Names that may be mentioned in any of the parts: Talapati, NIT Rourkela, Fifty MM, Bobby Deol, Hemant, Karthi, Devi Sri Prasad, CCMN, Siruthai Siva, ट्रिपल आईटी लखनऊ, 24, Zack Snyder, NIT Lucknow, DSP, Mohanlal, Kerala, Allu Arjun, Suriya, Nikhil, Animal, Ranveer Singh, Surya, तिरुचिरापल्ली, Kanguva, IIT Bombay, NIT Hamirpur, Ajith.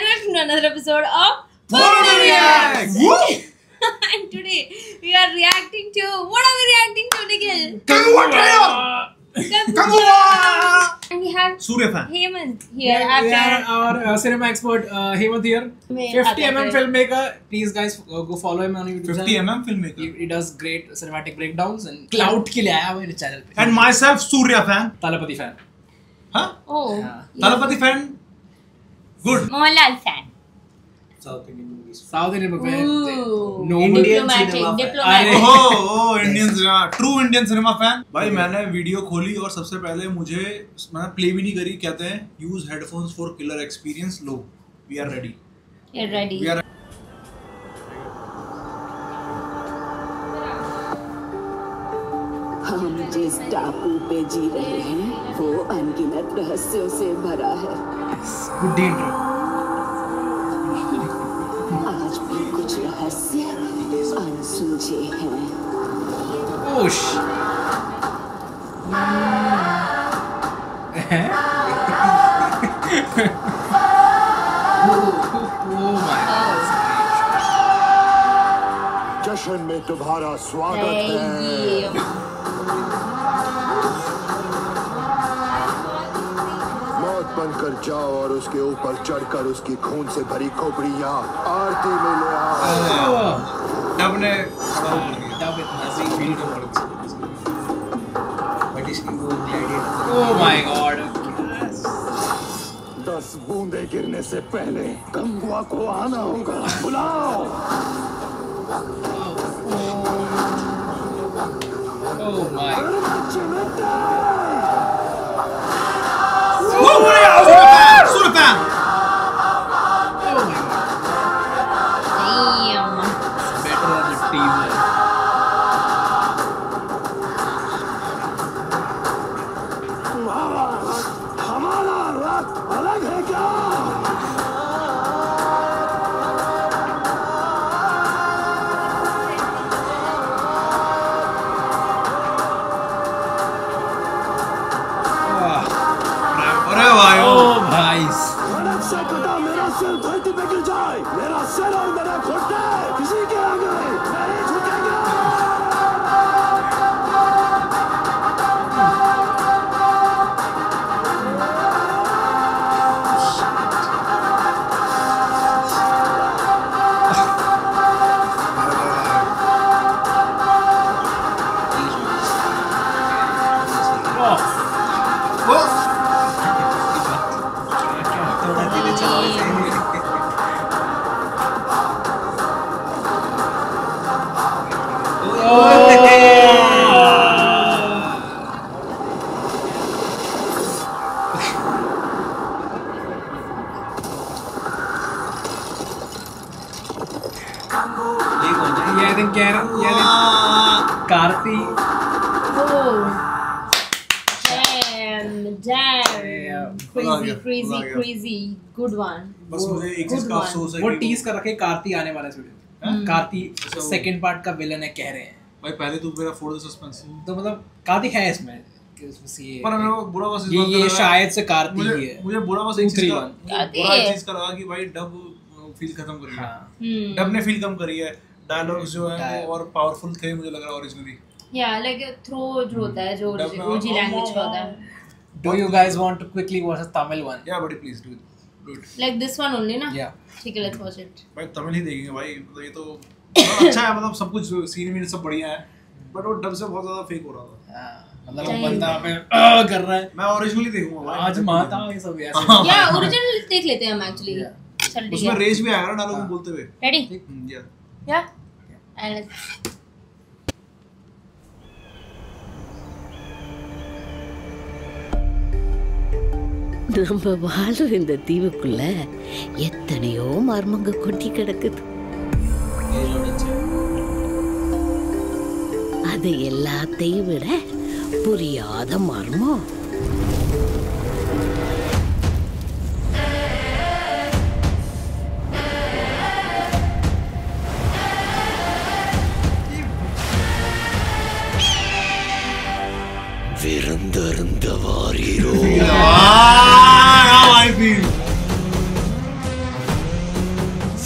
and welcome to another episode of Bobby Reacts. And today we are reacting to what are we reacting to, Nikhil? Kanguva. And we have Suriya Hemant here. Yeah, our cinema expert Hemant here. 50mm filmmaker. Please guys go follow him on YouTube. 50mm filmmaker. He does great cinematic breakdowns and clout के लिए आया वो इस channel पे. And myself Suriya fan, Talapati fan. Huh? Oh. Yeah. Talapati fan. Good. Mohanlal fan. South Indian movies. South Indian movies. No Indian cinema. Diplomatic. Oh, Indian cinema. True Indian cinema fan. भाई मैंने video खोली और सबसे पहले मुझे मैंने play भी नहीं करी कहते हैं use headphones for killer experience low. We are ready. We are ready. हम जिस टापू पे जी रहे हैं वो अनगिनत रहस्यों से भरा है। आज भी कुछ रहस्य अनसुलझे हैं। जश्न में तुम्हारा स्वागत है। बन कर जाओ और उसके ऊपर चढ़कर उसकी खून से भरी खोपड़ियां आरती में ले आओ। डबने डब इतना सी फील कर पड़ता है। बट इसकी वो ग्लैडिएटर। Oh my God. 10 बूंदे गिरने से पहले कंगवा को आना होगा। बुलाओ। Oh my. Karthi. Oh, damn. Crazy. Good one. बस मुझे एक चीज का अफसोस है वो टीज कर रखे कार्ती आने वाला है इसमें. कार्ती सेकंड पार्ट का विलन है कह रहे हैं. भाई पहले तू मेरा फोड़ द सस्पेंस. तो मतलब कार्ती है इसमें. पर मेरे को बुरा बस ये शायद से कार्ती ही है. मुझे बुरा बस एक चीज का लगा कि भाई डब फील खत्म कर रहा है. डब ने फील कम करी है. डायलॉग्स जो है और पावरफुल थे मुझे लग रहा ओरिजिनली. या लाइक थ्रो जो होता है जो ओजी लैंग्वेज का होता है. Do you guys want to quickly watch a Tamil one? Yeah but please do it like this one only ना. या ठीक है लेट्स वॉच इट. भाई तमिल ही देखेंगे भाई. मतलब ये तो अच्छा है. मतलब सब कुछ सीन में सब बढ़िया है बट वो डब से बहुत ज्यादा फेक हो रहा था. मतलब बंदा पे कर रहा है. मैं ओरिजिनली देखूंगा भाई. आज माता ये सब ऐसे. या ओरिजिनल देख लेते हैं हम एक्चुअली. चल उसमें रेस भी आएगा डायलॉग बोलते हुए. रेडी? या Yeah. And நம்ம வாழ்ற இந்த தீவுக்குள்ள எத்தனையோ மர்மங்க கொட்டி கிடக்குது. அது எல்லாத்தையும் விட புரியாத மர்மம் Virandar Davari Ro. Wow, how I feel.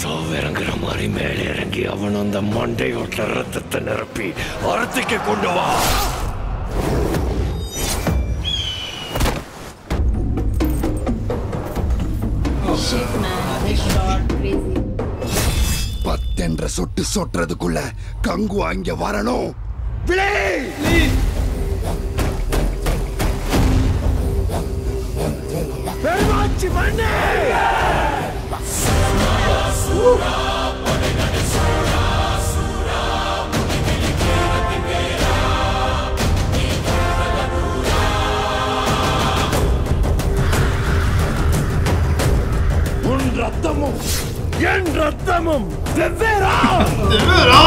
ಸಾವಿರಗಳ ಮಾರಿ ಮೇಲೆ ರಂಗಿ ಅವನೊಂದ ಮಂಡೆಯೊಟ್ಟ ರಥತ್ತ ನೆರಪಿ ಹೊರತಕ್ಕೆ ಕೊಂಡುವಾ पत्तेंद्र सोट्टु सोट्टरदुकुल्ल कंगुवा अंगे वरणो बिळे पेरमाची मन्ने सुरा सुरा पडेगडे सुरा सुरा मुनिमिली केरति बेरा नी कोडल नूरा उन रत्तमु என் ரத்தமும் வெவ்வேறா வெவ்வேறா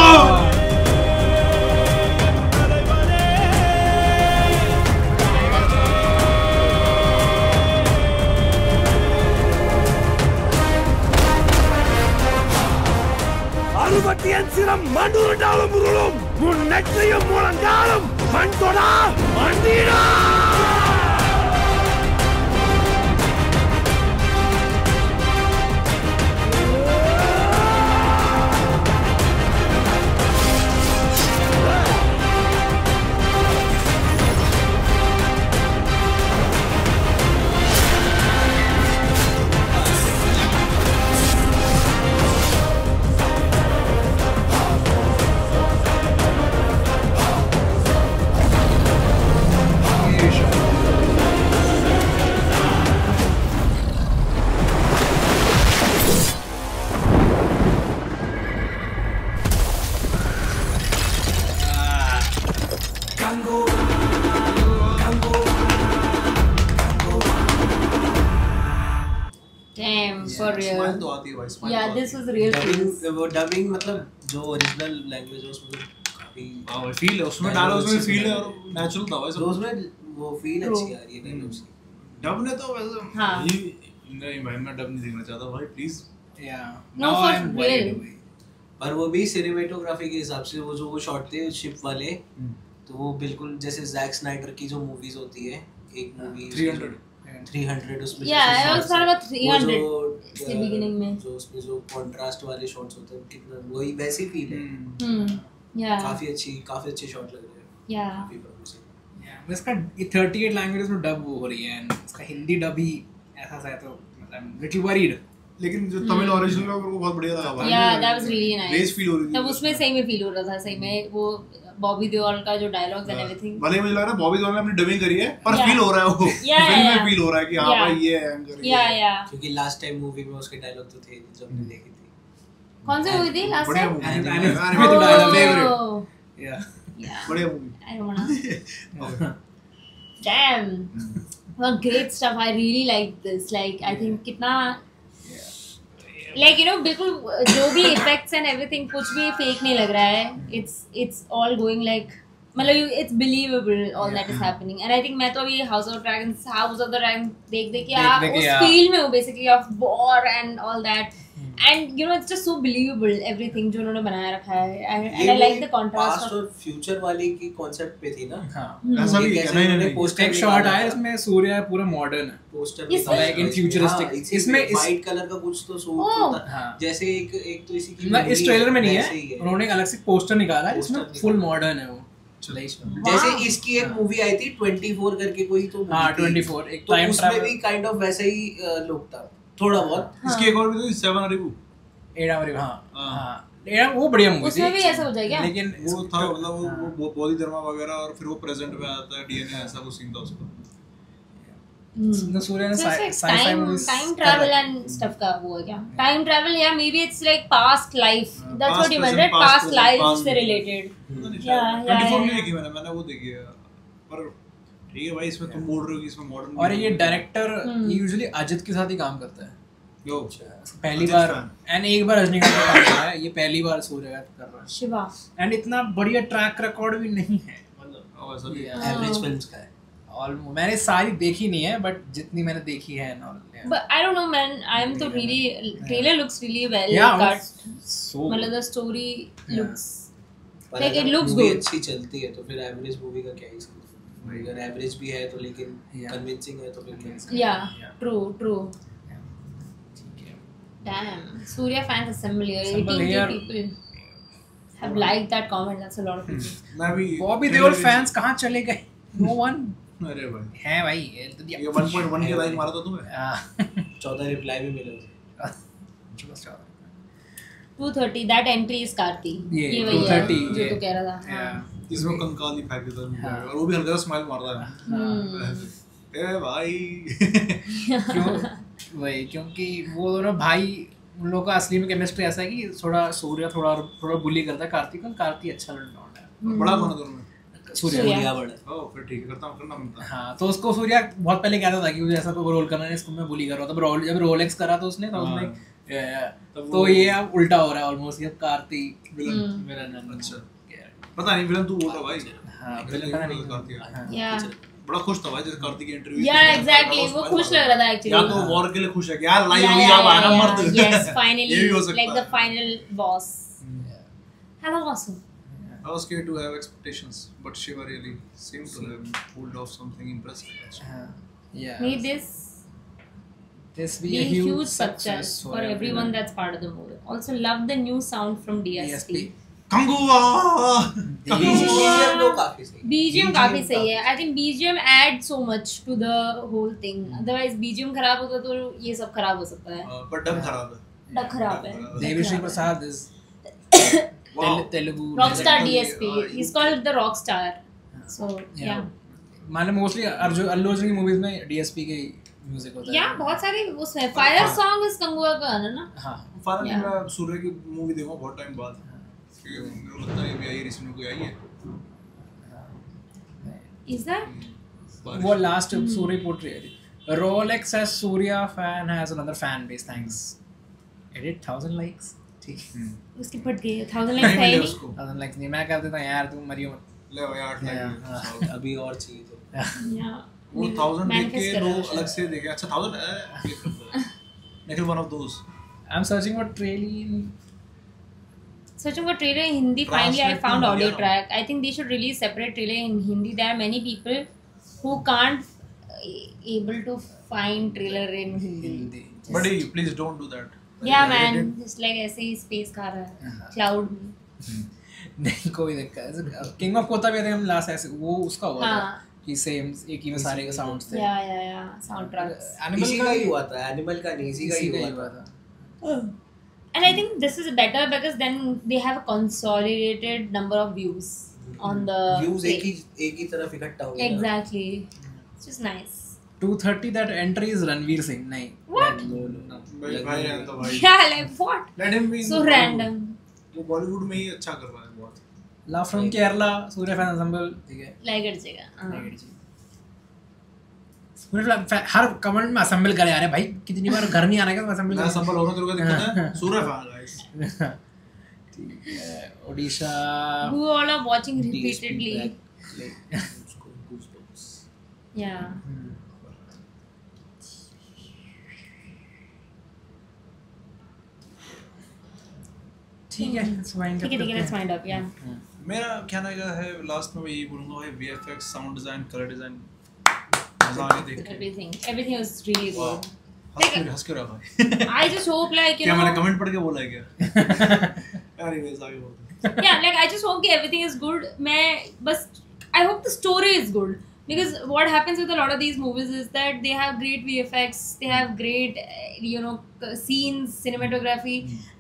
அறுபத்தியன் சிரம் மண்டுருட்டாலும் உருளும் உன் நெற்றியும் முழங்காலும் மண் தொடா மண்டிடா Yeah, this was real dubbing मतलब जो original language है उसमें काफी वो feel है उसमें डाला उसमें feel है और natural था वैसे उसमें वो feel अच्छी आ रही है नहीं उसकी dub ने तो वैसे नहीं भाई मैं dub नहीं देखना चाहता भाई please yeah no for real पर वो भी cinematography के हिसाब से वो जो वो shot थे ship वाले तो वो बिल्कुल जैसे Zack Snyder की जो movies होती है एक movie 300 उसमें yeah I was talking about 300 इसके beginning में जो उसमें जो contrast वाले shots होते हैं कितना वही वैसी feel है yeah काफी अच्छे shot लग रहे हैं yeah इसका 38 languages में dub हो रही है and इसका हिंदी dub भी ऐसा सा है तो मतलब little worried लेकिन जो तमिल original का वो बहुत बढ़िया लगा yeah that was really nice feel हो रही थी तब उसमें सही में feel हो रहा था सही में वो बॉबी देओल का जो डायलॉग्स एंड एवरीथिंग भले मुझे लग रहा है बॉबी देओल ने अपनी डबिंग करी है पर फील हो रहा है वो फिल्म में फील हो रहा है कि हां भाई ये एंकर या क्योंकि लास्ट टाइम मूवी में उसके डायलॉग तो थे जब हमने देखी थी कौन सी मूवी थी लास्ट टाइम एनिमल तो डायलॉग फेवरेट या बढ़िया movie I don't want damn one great stuff I really like this like I think कितना like you know बिल्कुल जो भी effects and everything कुछ भी fake नहीं लग रहा है it's all going like मतलब it's believable all that is happening and I think मैं तो अभी House of the Dragon देख के आप उस feel में हो basically of war and all that and you know it's just so believable everything जो उन्होंने बनाया रखा है and I like the contrast past और future वाली की concept पे थी ना हाँ ऐसा भी है नहीं poster shot आया इसमें सूर्या पूरा modern है पोस्टर लाइक इन फ्यूचरिस्टिक इसमें वाइट कलर का कुछ तो सूट होता है जैसे एक तो इसी की इस ट्रेलर में नहीं है उन्होंने अलग से पोस्टर निकाला है इसमें फुल मॉडर्न है वो जैसे इसकी एक मूवी आई थी 24 करके कोई तो हां 24 एक टाइम उसमें भी काइंड ऑफ वैसा ही लुक था थोड़ा बहुत इसकी एक और भी थी 7 अरिबू 8 अरिबू हां हां यार वो बढ़िया मूवी थी उसमें भी ऐसा हो जाएगा लेकिन वो था मतलब वो बॉडी धर्मा वगैरह और फिर वो प्रेजेंट में आता है डीएनए ऐसा वो सीन था उसका सूर्य ने टाइम ट्रैवल एंड स्टफ का वो है क्या टाइम ट्रैवल या maybe it's like past life that's what you mean past life से रिलेटेड या 24 में देखी मैंने वो देखी है पर ठीक है भाई इसमें तुम बोल रहे हो कि इसमें मॉडर्न और ये डायरेक्टर यूजुअली अजित के साथ ही काम करता है यो पहली बार एंड एक बार रजनी का काम किया है ये पहली बार सूर्य का कर रहा है शिवा एंड इतना बढ़िया ट्रैक रिकॉर्ड भी नहीं है मतलब ऐसा भी एवरेज फिल्म्स का है ऑलमोस्ट मैंने सारी देखी नहीं है बट जितनी मैंने देखी है and all but I don't know man I am तो really trailer looks really well cut मतलब the story looks like it looks good अच्छी चलती है तो फिर एवरेज मूवी का क्या है अगर एवरेज भी है तो लेकिन कन्विंसिंग है तो फिर या ट्रू ठीक है Damn, Surya fans assemble here. 18 people have liked that comment. That's a lot of people. Bobby Deol fans कहाँ चले गए? No one. अरे भाई. हैं भाई. ये 1.1 के लाइक मारा था तुम्हें? हाँ. 14 रिप्लाई भी मिले उसे. चलो चलो. 230. That entry is Karthi. ये वही है. 230. जो तो कह रहा था. इसमें कंकाली फैक्ट्री था. और वो भी हल्का स्माइल मार रहा है. ए भाई. क्यों? वही क्योंकि वो दोनों भाई उन लोगों का असली में केमिस्ट्री ऐसा है कि थोड़ा सूर्या थोड़ा बुली करता है कार्तिक को, कार्तिक अच्छा लड़ना है बड़ा कौन है दोनों में सूर्या बड़ा ओ फिर ठीक है करता हूं करना बनता है हां तो उसको सूर्या बहुत पहले कहता था कि मुझे ऐसा कोई रोल करना है इसको मैं बुली कर रहा था रोल जब रोलेक्स करा तो उसने तो ये अब उल्टा हो रहा है ऑलमोस्ट ये कार्तिक विलन मेरा नाम अच्छा पता नहीं विलन तू बोल रहा भाई हां विलन पता नहीं कार्तिक या बड़ा खुश था भाई जब कार्तिक की इंटरव्यू या एग्जैक्टली वो खुश लग रहा था एक्चुअली या तो वॉर के लिए खुश है यार लाइव हुई आप आना मर्द yes finally like the final boss hello Vasu I was scared to have expectations but she were really seem to have pulled off something impressive yeah may this be a huge success for everyone that's part of the movie also love the new sound from DSP Kanguva BGM तो काफी सही है BGM काफी सही है I think BGM add so much to the whole thing otherwise BGM खराब होता तो ये सब खराब हो सकता है पर डब खराब है डब खराब है Devi Shri Prasad is Telugu rockstar DSP he is called the rockstar so yeah माने मोस्टली अल्लू अर्जुन की मूवीज में DSP के म्यूजिक होता है या बहुत सारे वो फायर सॉन्ग इज कंगुवा का है ना हां फायर सूर्य की मूवी देखो बहुत टाइम बाद मेरे को लगता है भी आई रिसेंट में कोई आई है इज दैट वो लास्ट सूर्य पोट्री है Rolex has Suriya fan has another fan base thanks edit 1000 likes ठीक उसकी पट गई 1000 लाइक्स है नहीं 1000 लाइक्स नहीं मैं कह देता हूं यार तुम मरियो मत ले भाई 8 लाइक अभी और चाहिए तो या वो 1000 देख के दो अलग से देखे अच्छा 1000 Nikhil one of those I am searching for trailing Searching for trailer in Hindi. Finally, I found audio track. I think they should release separate trailer in Hindi. There are many people who can't able to find trailer in Hindi. But hey, please don't do that. Yeah, man. Just like ऐसे ही space खा रहा है. Cloud. नहीं कोई दिक्कत. King of Kotha भी थे हम last ऐसे वो उसका हुआ था कि same एक ही में सारे के sounds थे. Yeah, yeah, yeah. Sound tracks. Animal का ही हुआ था. Animal का नहीं, इसी का ही हुआ था. And I think this is better because then they have a consolidated number of views on the views एक ही तरफ इकट्ठा हो गया exactly it's just nice 230 that entry is Ranveer Singh नहीं what no भाई तो भाई yeah like what let him be so random वो बॉलीवुड में ही अच्छा कर रहा है बहुत love from Kerala Surya fan ensemble ठीक है Liger जगह हर कमेंट में असेंबल करे यार भाई कितनी बार घर नहीं आना क्या असेंबल होना तेरे को दिक्कत है सूर्य फाल गाइस ठीक है Odisha who all are watching repeatedly yeah ठीक है लेट्स वाइंड अप या मेरा कहना है लास्ट में मैं यही बोलूंगा भाई VFX sound design colour design everything was really good हंस क्यों रहा है I just hope like you know क्या मैंने कमेंट पढ़ के बोला है क्या यार इमेज आगे बोलते yeah like I just hope that everything is good मैं बस I hope the story is good because what happens with a lot of these movies is that they have great VFX they have great you know scenes cinematography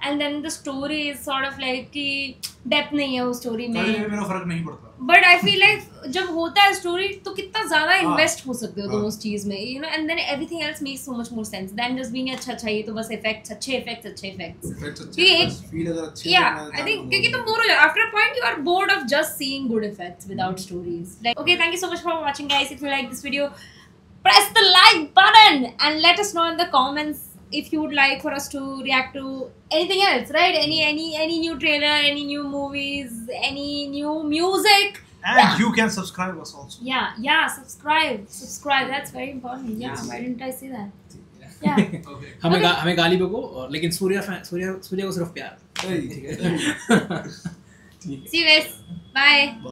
and then the story is sort of like कि depth नहीं है उस story में मेरा फर्क नहीं पड़ता but I feel like जब होता है स्टोरी तो कितना ज्यादा इन्वेस्ट हो सकते हो तुम उस चीज में you know and then everything else makes so much more sense then just being अच्छा चाहिए तो बस इफेक्ट्स अच्छे इफेक्ट्स ठीक है फील अगर अच्छी या आई थिंक क्योंकि तुम बोर हो after a point you are bored of just seeing good effects without stories like okay thank you so much for watching guys if you like this video press the like button and let us know in the comments if you would like for us to react to anything else right any new trailer any new movies any new music and yeah. you can subscribe us also yeah subscribe that's very important yeah yes. why didn't I say that yeah okay hame gaali bego lekin surya ko sirf pyar theek hai see you guys bye